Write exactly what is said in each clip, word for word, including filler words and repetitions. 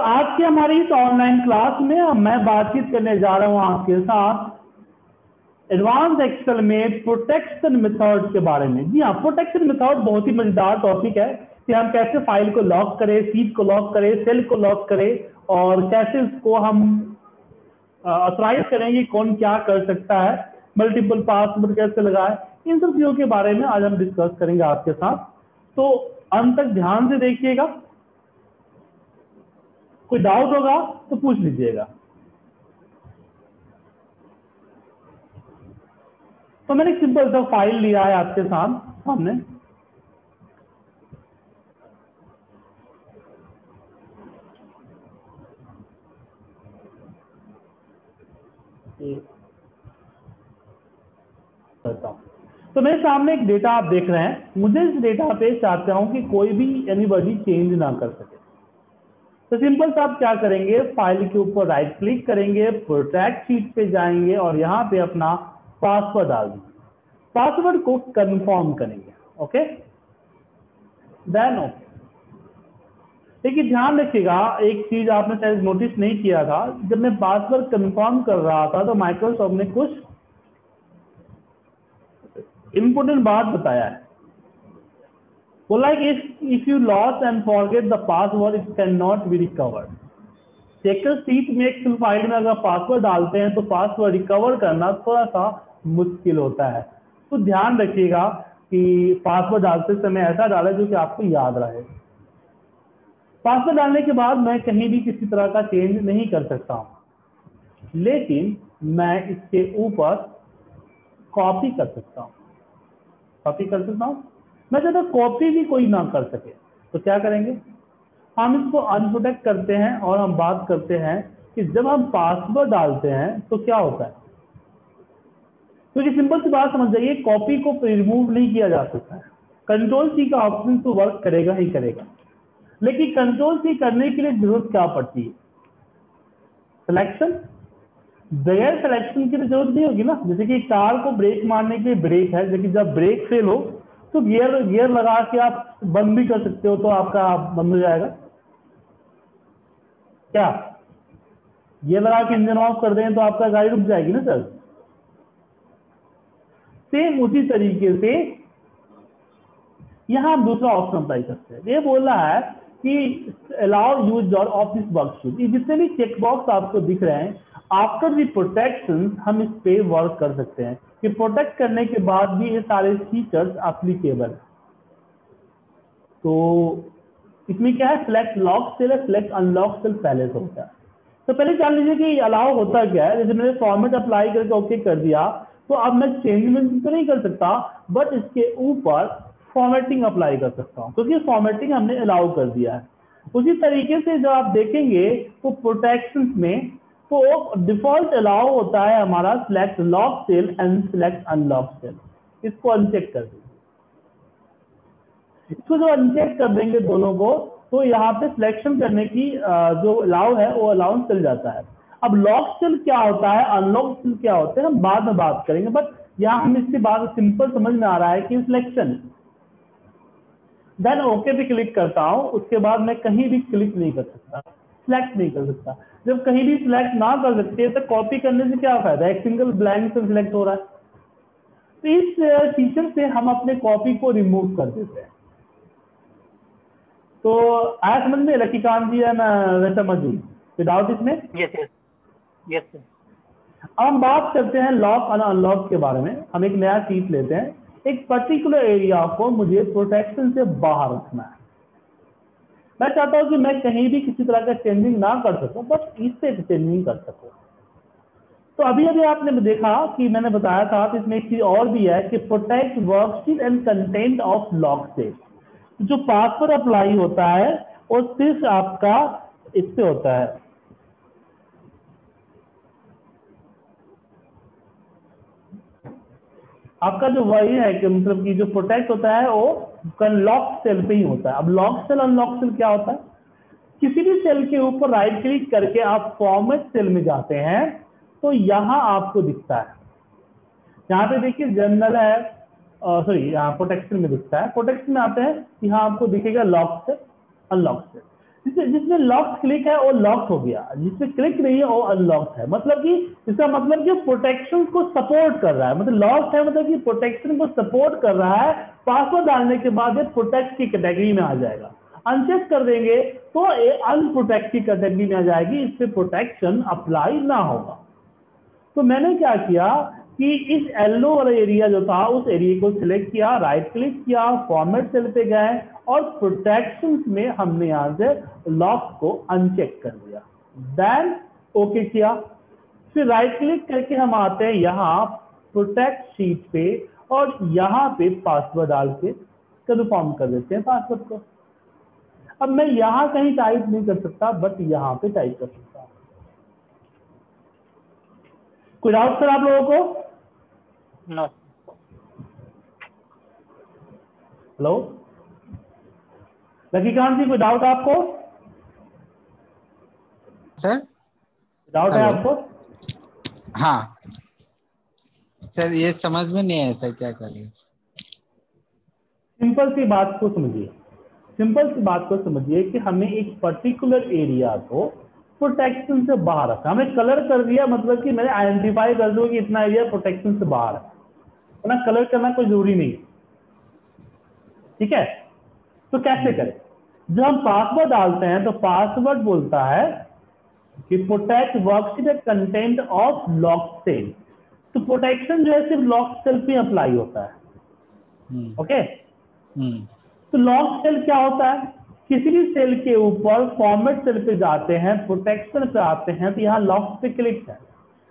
तो आज के हमारी इस ऑनलाइन क्लास में मैं बातचीत करने जा रहा हूं आपके साथ एडवांस एक्सेल में प्रोटेक्शन मेथड के बारे में। जी हाँ, प्रोटेक्शन मेथड बहुत ही मजेदार टॉपिक है कि हम कैसे फाइल को लॉक करें, शीट को लॉक करें, सेल को लॉक करें और कैसे इसको हम ऑथराइज करेंगे, कौन क्या कर सकता है, मल्टीपल पासवर्ड कैसे लगाए, इन सब चीजों के बारे में आज हम डिस्कस करेंगे आपके साथ। तो अंत तक ध्यान से देखिएगा, कोई डाउट होगा तो पूछ लीजिएगा। तो मैंने सिंपल सा फाइल लिया है आपके साथ सामने, तो मेरे सामने एक डेटा आप देख रहे हैं। मुझे इस डेटा पे चाहता हूं कि कोई भी एनीबॉडी चेंज ना कर सके। तो सिंपल से आप क्या करेंगे, फाइल के ऊपर राइट क्लिक करेंगे, प्रोटेक्ट शीट पे जाएंगे और यहाँ पे अपना पासवर्ड डाल देंगे, पासवर्ड को कंफर्म करेंगे। Okay then okay. देखिए ध्यान रखिएगा, एक चीज आपने शायद नोटिस नहीं किया था, जब मैं पासवर्ड कंफर्म कर रहा था तो माइक्रोसॉफ्ट ने कुछ इंपोर्टेंट बात बताया है। Well, like if if you lost and forget the password, it cannot be recovered. Checker sheet में एक्सेल फाइल में अगर पासवर्ड डालते हैं तो पासवर्ड रिकवर करना थोड़ा सा मुश्किल होता है। तो ध्यान रखिएगा कि पासवर्ड डालते समय ऐसा डालें जो कि आपको याद रहे। पासवर्ड डालने के बाद मैं कहीं भी किसी तरह का चेंज नहीं कर सकता हूँ, लेकिन मैं इसके ऊपर कॉपी कर सकता हूँ। कॉपी कर सकता हूँ मैं चाहता हूँ कॉपी भी कोई ना कर सके। तो क्या करेंगे, हम इसको अनप्रोटेक्ट करते हैं और हम बात करते हैं कि जब हम पासवर्ड डालते हैं तो क्या होता है। क्योंकि सिंपल सी बात समझ जाइए, कॉपी को रिमूव नहीं किया जा सकता है। कंट्रोल सी का ऑप्शन तो वर्क करेगा ही करेगा, लेकिन कंट्रोल सी करने के लिए जरूरत क्या पड़ती है, सिलेक्शन। बगैर सिलेक्शन की तो जरूरत नहीं होगी ना। जैसे कि कार को ब्रेक मारने के लिए ब्रेक है, लेकिन जब ब्रेक फेल हो तो गियर गियर लगा के आप बंद भी कर सकते हो, तो आपका आप बंद हो जाएगा। क्या गियर लगा के इंजन ऑफ कर दें तो आपका गाड़ी रुक जाएगी ना सर। सेम उसी तरीके से यहां आप दूसरा ऑप्शन अप्लाई करते हैं। ये बोल रहा है कि allow use your office worksheet. ये जितने भी चेकबॉक्स आपको दिख रहे हैं, आफ्टर दी प्रोटेक्शन हम इस पे वर्क कर सकते हैं कि प्रोटेक्ट करने के बाद भी ये सारे फीचर्स एप्लीकेबल। तो इसमें क्या है, select lock cell, select unlock cell पहले से होता है। तो पहले जान लीजिए कि अलाउ होता क्या है। जैसे मैंने फॉर्मेट अप्लाई करके ओके कर दिया, तो अब मैं चेंजमेंट तो नहीं कर सकता, बट इसके ऊपर फॉर्मेटिंग अप्लाई कर सकता हूँ, क्योंकि फॉर्मेटिंग हमने अलाउ कर दिया है। उसी तरीके से जब आप देखेंगे तो प्रोटेक्शन में तो डिफॉल्ट अलाउ होता है हमारा select lock cell and select unlock cell. इसको अनचेक कर देंगे, इसको जो अनचेक कर देंगे दोनों को, तो यहाँ पे सिलेक्शन करने की जो अलाउ है वो अलाउ चल जाता है। अब लॉक सेल क्या होता है, अनलॉक सेल क्या होता है, हम बाद में बात करेंगे, बट यहाँ हम इसकी बात सिंपल समझ में आ रहा है कि सिलेक्शन। देन ओके पे क्लिक करता हूँ, उसके बाद मैं कहीं भी क्लिक नहीं कर सकता, सिलेक्ट नहीं कर सकता। जब कहीं भी सिलेक्ट ना कर सकते तो कॉपी करने से क्या फायदा है, एक सिंगल ब्लैंक से सिलेक्ट हो रहा है। तो इस फीचर से हम अपने कॉपी को रिमूव कर देते हैं। तो आया समझ में लक्कीकांत जी, है ना वैसा मजूर कोई डाउट इसमें? Yes yes yes sir. अब हम बात करते हैं लॉक और अनलॉक के बारे में। हम एक नया शीट लेते हैं, एक पर्टिकुलर एरिया को मुझे प्रोटेक्शन से बाहर रखना है। मैं चाहता हूं कि मैं कहीं भी किसी तरह का चेंजिंग ना कर सकूं, बट इससे चेंजिंग कर सकूं। तो अभी अभी आपने देखा कि मैंने बताया था कि इसमें एक चीज और भी है कि protect worksheet and content of lock cell. जो पासवर्ड अप्लाई होता है वो सिर्फ आपका इससे होता है, आपका जो वही है कि मतलब कि जो प्रोटेक्ट होता है वो लॉक सेल पे ही होता है। अब लॉक सेल अनलॉक सेल क्या होता है, किसी भी सेल के ऊपर राइट क्लिक करके आप फॉर्मेट सेल में जाते हैं तो यहाँ आपको दिखता है, यहाँ पे देखिए जनरल है, सॉरी यहाँ प्रोटेक्शन में दिखता है। प्रोटेक्शन में आते हैं, यहाँ आपको दिखेगा लॉक सेल अनलॉक सेल। जिसमें लॉक्ड क्लिक है वो लॉक्ड हो गया, जिसमें क्लिक नहीं है वो अनलॉक्ड है। मतलब कि इसका मतलब कि प्रोटेक्शन को सपोर्ट कर रहा है, मतलब लॉक्ड है मतलब कि प्रोटेक्शन को सपोर्ट कर रहा है। पासवर्ड डालने के बाद ये प्रोटेक्ट की कैटेगरी में आ जाएगा, अनचेक कर देंगे तो ये अनप्रोटेक्ट की कैटेगरी में आ जाएगी, इससे प्रोटेक्शन अप्लाई ना होगा। तो मैंने क्या किया कि इस येलो वाला एरिया जो था उस एरिया को सिलेक्ट किया, राइट क्लिक किया, फॉर्मेट सेल पे गए और प्रोटेक्शन में हमने यहाँ से लॉक को अनचेक कर दिया, देन ओके किया। फिर राइट क्लिक करके हम आते हैं यहाँ प्रोटेक्ट शीट पे और यहाँ पे पासवर्ड डाल के कन्फर्म कर देते हैं पासवर्ड को। अब मैं यहाँ कहीं टाइप नहीं कर सकता बट यहाँ पे टाइप कर सकता। कोई डाउट सर आप लोगों को? नो। हेलो लकीकांत जी, कोई डाउट आपको सर? डाउट है आपको? हाँ सर, ये समझ में नहीं आया सर, क्या करें? सिंपल सी बात को समझिए, सिंपल सी बात को समझिए कि हमें एक पर्टिकुलर एरिया को प्रोटेक्शन से बाहर रखा, हमें कलर कर दिया, मतलब कि मैंने आइडेंटिफाई कर दूं कि इतना एरिया प्रोटेक्शन से बाहर है ना, कलर करना कोई जरूरी नहीं है, ठीक है? तो कैसे करें? जब हम पासवर्ड डालते हैं तो पासवर्ड बोलता है कि protect worksheet the content of locked cell. तो प्रोटेक्शन जो है सिर्फ लॉक्ड सेल पे अप्लाई होता है, ओके? तो लॉक्ड सेल क्या होता है? किसी भी सेल के ऊपर फॉर्मेट सेल पे जाते हैं, प्रोटेक्शन पे आते हैं तो यहाँ लॉक्ड पे क्लिक है,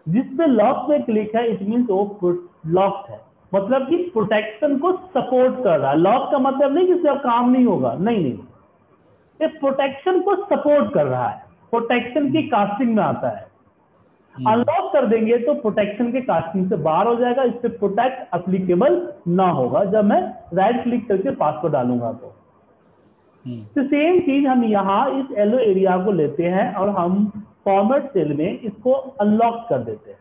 जिसपे लॉक पे क्लिक है इट मीन वो लॉक्ड है, मतलब कि प्रोटेक्शन को सपोर्ट कर रहा है। लॉक का मतलब नहीं कि सिर्फ काम नहीं होगा, नहीं नहीं, ये प्रोटेक्शन को सपोर्ट कर रहा है, प्रोटेक्शन की कास्टिंग में आता है। अनलॉक कर देंगे तो प्रोटेक्शन के कास्टिंग से बाहर हो जाएगा, इससे प्रोटेक्ट एप्लीकेबल ना होगा जब मैं राइट क्लिक करके पासवर्ड डालूंगा। तो तो सेम चीज हम यहाँ इस येलो एरिया को लेते हैं और हम फॉर्मेट सेल में इसको अनलॉक कर देते हैं।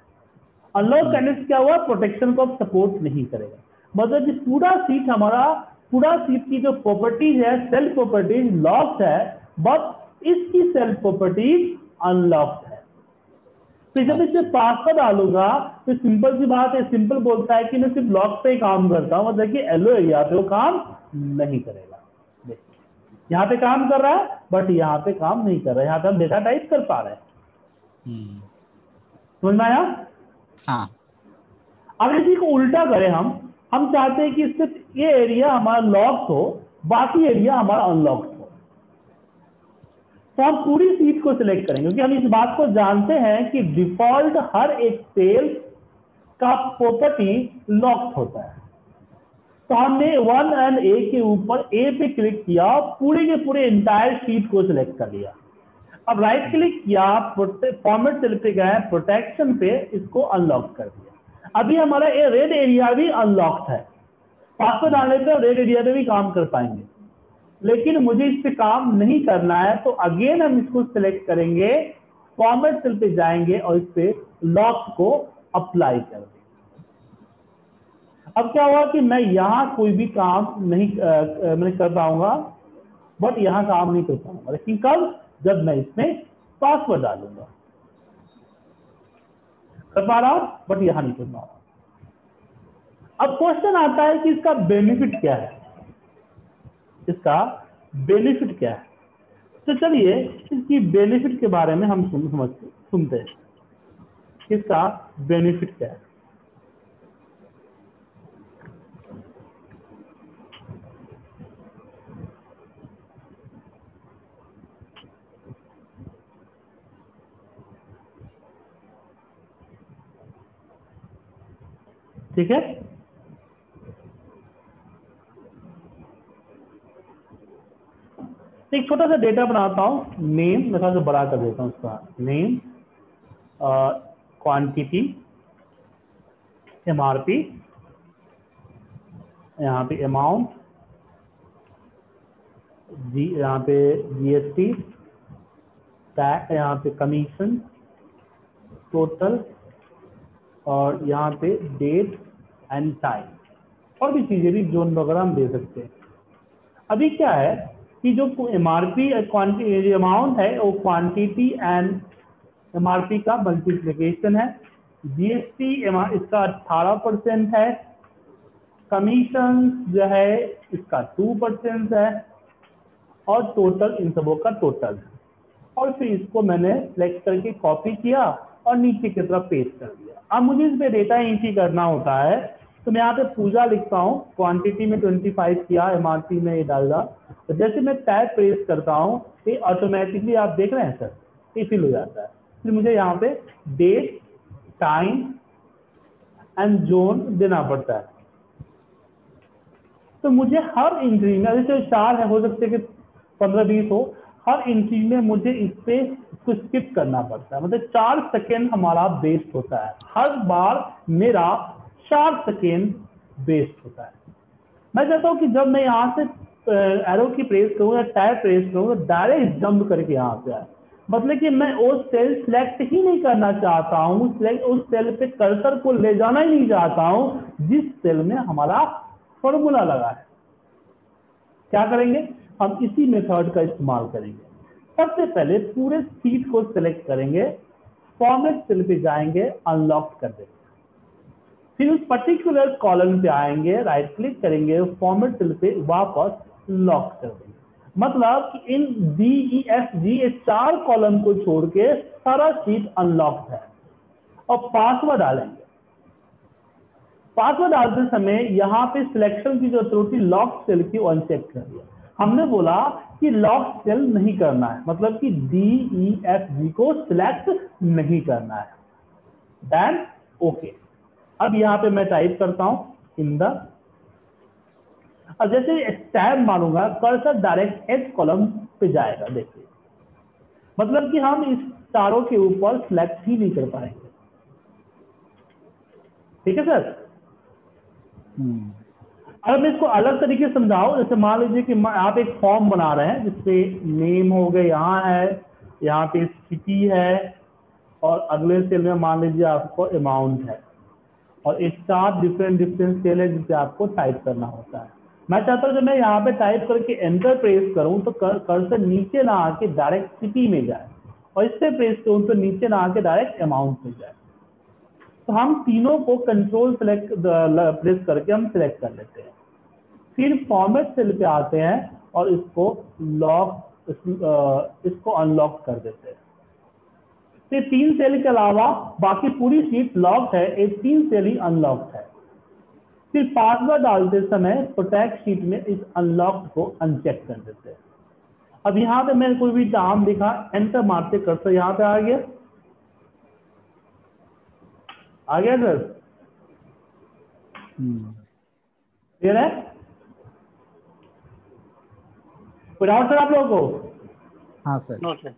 अनलॉक करने से क्या हुआ? प्रोटेक्शन को सपोर्ट नहीं करेगा, मतलब कि पूरा सीट हमारा पूरा सीट की जो प्रॉपर्टीज है, सेल प्रॉपर्टीज लॉक्ड है, बट इसकी सेल प्रॉपर्टीज अनलॉक्ड है। तो जब इसे पासवर्ड डालूंगा तो सिंपल सी बात है, सिंपल बोलता है कि मैं सिर्फ लॉक पे ही काम करता हूँ, मतलब कि येलो एरिया पे वो काम नहीं करेगा। यहाँ पे काम कर रहा है बट यहाँ पे काम नहीं कर रहा है, यहाँ पे हम डेटा टाइप कर पा रहे हैं, समझ में आया? हाँ। अगर इसी को उल्टा करें, हम हम चाहते हैं कि सिर्फ ये एरिया हमारा लॉक्ड हो, बाकी एरिया हमारा अनलॉक्ड हो, तो हम पूरी सीट को सिलेक्ट करेंगे, क्योंकि हम इस बात को जानते हैं कि डिफॉल्ट हर एक सेल का प्रॉपर्टी लॉक्ड होता है। तो हमने वन एंड ए के ऊपर ए पे क्लिक किया, पूरे के पूरे इंटायर सीट को सिलेक्ट कर लिया। अब राइट क्लिक किया, फॉर्मेट सेल पे गए, प्रोटेक्शन पे इसको अनलॉक कर दिया। अभी हमारा ये रेड एरिया भी अनलॉक्ड है, पासवर्ड डालने पर रेड एरिया पे भी काम कर पाएंगे, लेकिन मुझे इस पे काम नहीं करना है, तो अगेन हम इसको सिलेक्ट करेंगे, फॉर्मेट सेल पे जाएंगे और इस पे लॉक को अप्लाई कर देंगे। अब क्या हुआ कि मैं यहाँ कोई भी काम नहीं मैंने कर पाऊंगा, बट यहाँ काम नहीं कर पाऊंगा, लेकिन कब? जब मैं इसमें पासवर्ड डालूंगा। कर पा रहा हूं बट यहां नहीं कर पा रहा। अब क्वेश्चन आता है कि इसका बेनिफिट क्या है, इसका बेनिफिट क्या है? तो चलिए इसकी बेनिफिट के बारे में हम समझते सुनते हैं, इसका बेनिफिट क्या है। ठीक है, एक छोटा सा डेटा बनाता हूं, नेम मैं थोड़ा सा बड़ा कर देता हूं, उसका नेम, क्वांटिटी, एमआरपी, यहाँ पे अमाउंट, जी यहाँ पे जीएसटी, टैक्स, यहाँ पे कमीशन, टोटल, और यहाँ पे डेट एंड टाइम, और भी चीजें भी जोन वगैरह हम दे सकते हैं। अभी क्या है कि जो एम आर पी अमाउंट है वो quantity and M R P का मल्टीप्लीकेशन है। जीएसटी इसका अठारह परसेंट है, कमीशन जो है इसका दो परसेंट है और टोटल इन सबों का टोटल है। और फिर इसको मैंने सेलेक्ट करके कॉपी किया और नीचे की तरफ पेस्ट कर दिया। अब मुझे इसमें डेटा एंट्री करना होता है, तो मैं यहाँ पे पूजा लिखता हूँ, क्वांटिटी में पच्चीस किया, एमआरपी में ये डाल रहा, तो जैसे मैं टैब प्रेस करता हूँ ये ऑटोमेटिकली आप देख रहे हैं सर ये फिल हो जाता है। फिर मुझे यहाँ पे डेट टाइम एंड जोन देना पड़ता है। तो मुझे हर एंट्री में जैसे चार है, हो सकते कि पंद्रह बीस हो, हर एंट्री में मुझे इस पे इसको स्किप करना पड़ता है। मतलब चार सेकेंड हमारा वेस्ट होता है, हर बार मेरा चार सेकेंड वेस्ट होता है। मैं चाहता हूँ कि जब मैं यहाँ से एरो की प्रेस करूँ या टायर प्रेस करूँ तो डायरेक्ट जंप करके यहाँ पे आए, मतलब कि मैं वो सेल सेलेक्ट ही नहीं करना चाहता हूँ, उस सेल पे कर्सर को ले जाना ही नहीं चाहता हूँ जिस सेल में हमारा फॉर्मूला लगा है। क्या करेंगे हम, इसी मेथड का इस्तेमाल करेंगे। सबसे पहले पूरे सीट को सिलेक्ट करेंगे, फॉर्मेट सेल पे जाएंगे, अनलॉक कर देंगे, फिर उस पर्टिकुलर कॉलम पे आएंगे, राइट क्लिक करेंगे, फॉर्मेट सेल पे वापस लॉक कर देंगे। मतलब कि इन डी ई एफ जी ये चार कॉलम को छोड़ के सारा सीट अनलॉक्ड है। और पासवर्ड डालेंगे, पासवर्ड डालते समय यहाँ पे सिलेक्शन की जो त्रुटि लॉक सेल की अनचेक कर दिया। हमने बोला कि लॉक सेल नहीं करना है, मतलब कि डी ई एफ जी को सिलेक्ट नहीं करना है। Then okay okay. अब यहाँ पे मैं टाइप करता हूँ इन द, अब जैसे टैब मारूंगा कर्सर डायरेक्ट एच कॉलम पे जाएगा। देखिए मतलब कि हम इस तारों के ऊपर सिलेक्ट ही नहीं कर पाएंगे। ठीक है सर। hmm. अगर मैं इसको अलग तरीके से समझाऊं, जैसे मान लीजिए कि आप एक फॉर्म बना रहे हैं जिसपे नेम हो गया यहाँ है, यहाँ पे सिटी है और अगले सेल में मान लीजिए आपको अमाउंट है, और एक साथ डिफरेंट डिफरेंट सेल है जिसे आपको टाइप करना होता है। मैं चाहता हूँ जब मैं यहाँ पे टाइप करके एंटर प्रेस करूँ तो कर, कर्सर नीचे ना आके डायरेक्ट सिटी में जाए, और इससे प्रेस करूँ तो नीचे ना आके डायरेक्ट अमाउंट में जाए। तो हम तीनों को कंट्रोल सेलेक्ट प्रेस करके हम सिलेक्ट कर लेते हैं, फिर फॉर्मेट सेल पे आते हैं और इसको लॉक इसको अनलॉक कर देते हैं। तो तीन सेल के अलावा बाकी पूरी सीट लॉक है, एक तीन सेल ही अनलॉक है। फिर पासवर्ड डालते समय प्रोटेक्ट शीट में इस अनलॉक को अनचेक कर देते हैं। अब यहाँ पे मैंने कोई भी नाम लिखा, एंटर मारते कर्सर यहाँ पे आ गया आ गया सर। क्लियर है कोई डाउट सर आप लोगों को? हाँ सर। okay.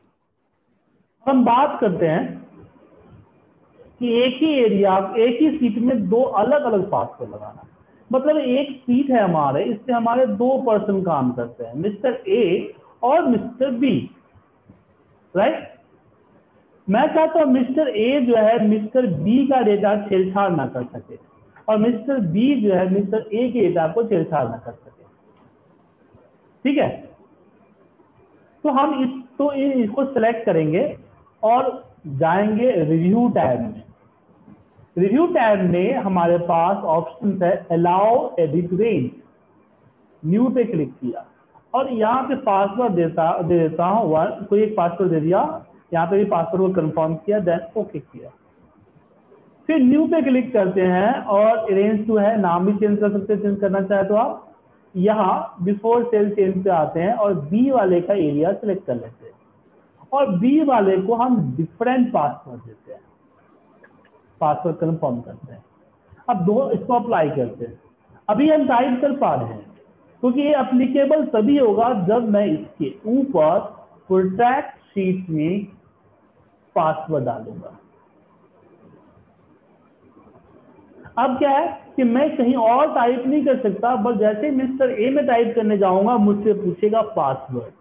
हम बात करते हैं कि एक ही एरिया एक ही सीट में दो अलग अलग पासवर्ड लगाना, मतलब एक सीट है हमारे, इससे हमारे दो पर्सन काम करते हैं, मिस्टर ए और मिस्टर बी, राइट। मैं चाहता हूँ मिस्टर ए जो है मिस्टर बी का डेटा छेड़छाड़ ना कर सके, और मिस्टर बी जो है मिस्टर ए के डेटा को छेड़छाड़ ना कर सके। ठीक है, तो हम इस तो इसको सिलेक्ट करेंगे और जाएंगे रिव्यू टैब में। रिव्यू टैब में हमारे पास ऑप्शन है अलाउ एडिट रेंज, न्यू पे क्लिक किया और यहाँ पे पासवर्ड देता दे देता हूँ, कोई एक पासवर्ड दे दिया, यहाँ पे भी पासवर्ड को कंफर्म किया, देन ओके किया। फिर न्यू पे क्लिक करते हैं और अरेंज टू है, नाम भी चेंज कर सकते हैं, चेंज करना चाहे तो आप यहाँ बिफोर सेल चेंज पे आते हैं और बी वाले का एरिया सिलेक्ट कर लेते हैं और बी वाले को हम डिफरेंट पासवर्ड देते हैं, पासवर्ड कंफर्म करते हैं। अब दो इसको अप्लाई करते हैं, अभी हम टाइप कर पा रहे हैं क्योंकि ये अप्लीकेबल तभी होगा जब मैं इसके ऊपर प्रोटेक्ट शीट में पासवर्ड डालूंगा। अब क्या है कि मैं कहीं और टाइप नहीं कर सकता, बस जैसे मिस्टर ए में टाइप करने जाऊंगा मुझसे पूछेगा पासवर्ड,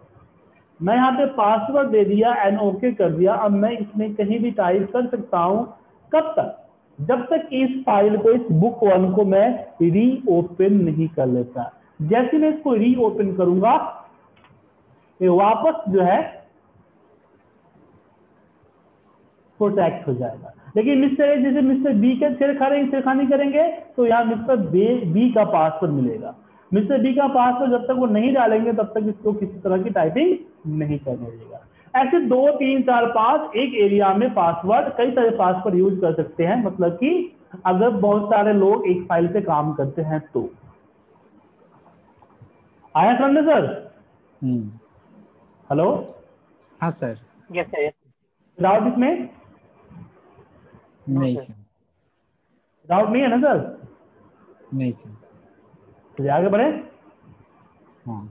मैं यहाँ पे पासवर्ड दे दिया एंड ओके कर दिया। अब मैं इसमें कहीं भी टाइप कर सकता हूँ, कब तक? जब तक इस फाइल को, इस बुक वन को मैं रीओपन नहीं कर लेता। जैसे मैं इसको रीओपन करूंगा ये वापस जो है प्रोटेक्ट हो जाएगा। लेकिन मिस्टर ए जैसे मिस्टर बी के छेड़खानी करेंगे तो यहाँ मिस्टर बी का पासवर्ड मिलेगा, मिस्टर बी का पासवर्ड जब तक वो नहीं डालेंगे तब तक इसको किसी तरह की टाइपिंग नहीं करने देगा। ऐसे दो तीन चार पांच एक एरिया में पासवर्ड कई सारे पासवर्ड यूज कर सकते हैं, मतलब कि अगर बहुत सारे लोग एक फाइल से काम करते हैं तो। आया समझे सर? हेलो। हाँ सर। Yes sir. डाउट इसमें नहीं, डाउट नहीं है ना सर? नहीं सर। आगे बढ़े। हाँ।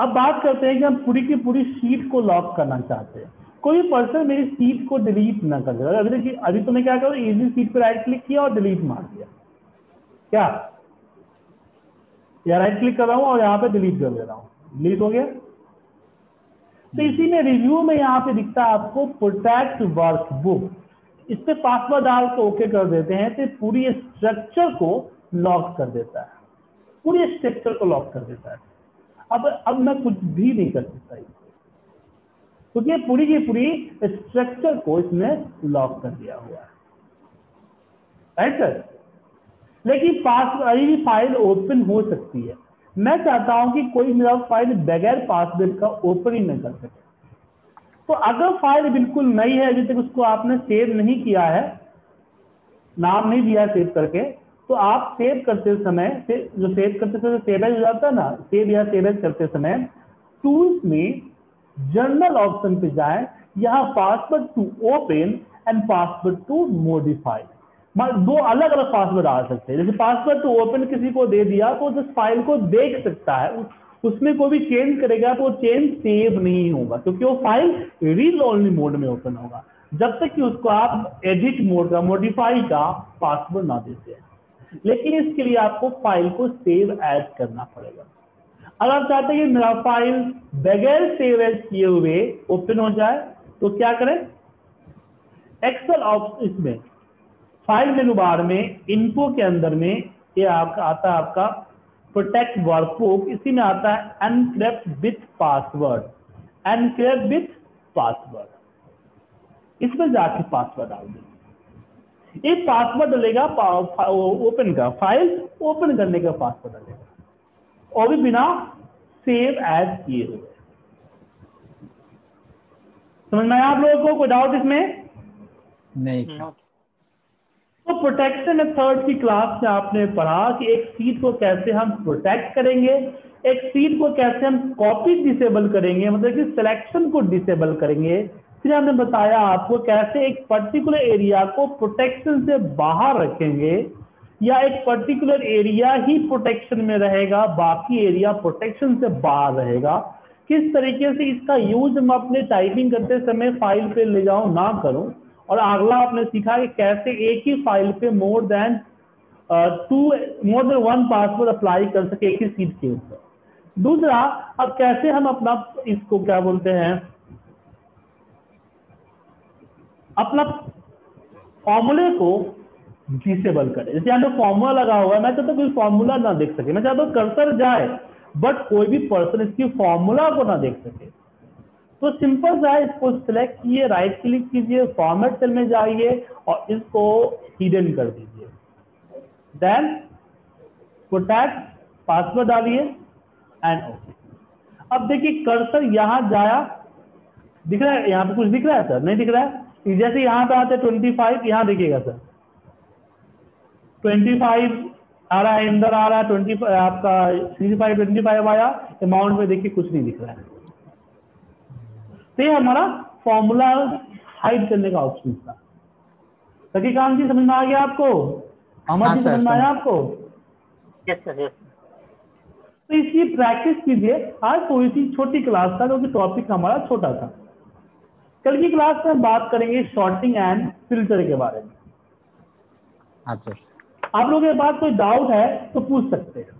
अब बात करते हैं कि हम पूरी की पूरी शीट को लॉक करना चाहते हैं। कोई पर्सन मेरी शीट को डिलीट ना कर दे। अभी देखिए अभी तो मैं क्या करूँ, इजी शीट पे राइट क्लिक किया और डिलीट मार दिया, क्या या राइट क्लिक कर रहा हूँ और यहाँ पे डिलीट कर दे रहा हूँ, डिलीट हो गया। तो इसी में रिव्यू में यहाँ पे दिखता है आपको प्रोटेक्ट वर्कबुक, इस पे पासवर्ड डाल के ओके कर देते हैं तो पूरी स्ट्रक्चर को लॉक कर देता है, पूरी स्ट्रक्चर को लॉक कर देता है। अब अब मैं कुछ भी नहीं कर सकता क्योंकि तो पूरी की पूरी स्ट्रक्चर को इसने लॉक कर दिया हुआ है, राइट सर। लेकिन पासवर्ड फाइल ओपन हो सकती है। मैं चाहता हूं कि कोई मेरा फाइल बगैर पासवर्ड का ओपन ही न कर सके। तो अगर फाइल बिल्कुल नई है, अभी तक उसको आपने सेव नहीं किया है, नाम नहीं दिया सेव करके, तो आप सेव करते समय से, जो सेव करते समय सेव एज हो जाता है ना, सेव या सेव एज करते समय टूल्स में जनरल ऑप्शन पे जाएं, यहाँ password to open and password to modify, दो अलग अलग पासवर्ड आ सकते हैं। जैसे पासवर्ड टू ओपन किसी को दे दिया तो जिस फाइल को देख सकता है, उसमें कोई भी चेंज करेगा तो चेंज सेव नहीं होगा क्योंकि वो फाइल रीड ओनली मोड में ओपन होगा, जब तक कि उसको आप एडिट मोड का मॉडिफाई का पासवर्ड ना देते हैं। लेकिन इसके लिए आपको फाइल को सेव एज करना पड़ेगा। अगर आप चाहते हैं कि मेरा फाइल बगैर सेव एज किए हुए ओपन हो जाए तो क्या करें, एक्सेल ऑप्शन इसमें फाइल मेनू बार में इन्फो के अंदर में ये आपका आता है आपका प्रोटेक्ट वर्कबुक, इसी में आता है encrypt with password, encrypt with password, इसमें जाके पासवर्ड डाल दें। ये पासवर्ड डलेगा ओपन का, फाइल ओपन करने का पासवर्ड डलेगा और भी बिना सेव एज किए हुए। समझ में आया आप लोगों को? कोई डाउट इसमें नहीं? तो प्रोटेक्शन मेथड की क्लास में आपने पढ़ा कि एक सीट को कैसे हम प्रोटेक्ट करेंगे, एक सीट को कैसे हम कॉपी डिसेबल करेंगे, मतलब कि सिलेक्शन को डिसेबल करेंगे। फिर हमने बताया आपको कैसे एक पर्टिकुलर एरिया को प्रोटेक्शन से बाहर रखेंगे या एक पर्टिकुलर एरिया ही प्रोटेक्शन में रहेगा, बाकी एरिया प्रोटेक्शन से बाहर रहेगा। किस तरीके से इसका यूज हम अपने टाइपिंग करते समय फाइल पे ले जाऊं ना करूँ। और अगला आपने सीखा कि कैसे एक ही फाइल पे more than two more than one password apply कर सके एक ही सीट के ऊपर। दूसरा, अब कैसे हम अपना इसको क्या बोलते हैं, अपना फॉर्मूले को डिसेबल करें। जैसे यहाँ पे फॉर्मूला लगा हुआ है, मैं चाहता हूँ कोई फॉर्मूला ना देख सके, मैं चाहता हूँ कर्सर जाए बट कोई भी पर्सन इसकी फॉर्मूला को ना देख सके। तो सिंपल सा है, इसको सिलेक्ट किए, राइट क्लिक कीजिए, फॉर्मेट सेल में जाइए और इसको हिडन कर दीजिए, देन प्रोटेक्ट पासवर्ड डालिए एंड ओके। अब देखिए कर्सर यहाँ जाया, दिख रहा है यहाँ पे कुछ दिख रहा है सर? नहीं दिख रहा है। जैसे यहाँ पे आते ट्वेंटी फाइव, यहाँ देखिएगा सर ट्वेंटी फाइव आ रहा है, अंदर आ रहा है ट्वेंटी आपका थ्री फाइव ट्वेंटी फाइव आया, अमाउंट में देखिए कुछ नहीं दिख रहा है। ये हमारा फॉर्मूला हाइड करने का ऑप्शन था। सकी काम जी समझ में आ गया आपको? हमारा जी समझ में आया आपको? Yes sir, yes. तो इसकी प्रैक्टिस कीजिए। आज थोड़ी सी छोटी क्लास था क्योंकि टॉपिक हमारा छोटा था। कल की क्लास में हम बात करेंगे शॉर्टिंग एंड फिल्टर के बारे में। आप लोगों के पास कोई डाउट है तो पूछ सकते हैं।